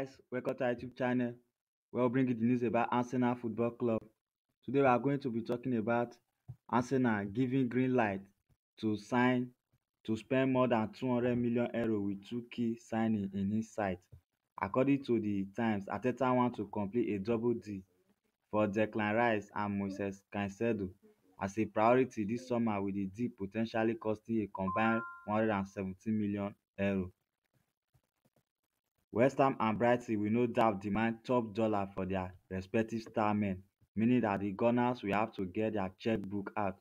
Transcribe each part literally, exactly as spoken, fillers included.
guys, welcome to our YouTube channel. We'll bring you the news about Arsenal Football Club. Today we are going to be talking about Arsenal giving green light to sign to spend more than two hundred million euros with two key signings in his sight. According to the Times, Arteta wants to complete a double D for Declan Rice and Moises Caicedo as a priority this summer, with the deal potentially costing a combined one hundred seventy million euros. West Ham and Brighton will no doubt demand top dollar for their respective star men, meaning that the Gunners will have to get their checkbook out.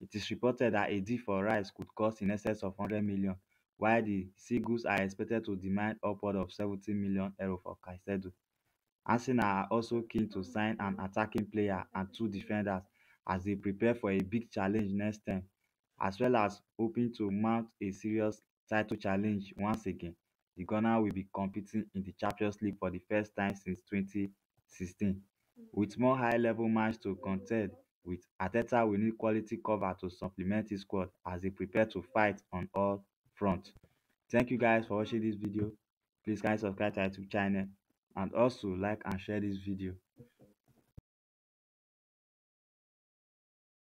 It is reported that a deal for Rice could cost in excess of one hundred million, while the Seagulls are expected to demand upward of seventy million euros for Caicedo. Arsenal are also keen to sign an attacking player and two defenders as they prepare for a big challenge next term, as well as hoping to mount a serious title challenge once again. The Gunners will be competing in the Champions League for the first time since twenty sixteen. With more high-level matches to contend with, Arteta will need quality cover to supplement his squad as they prepare to fight on all fronts. Thank you guys for watching this video. Please kindly subscribe to our YouTube channel and also like and share this video.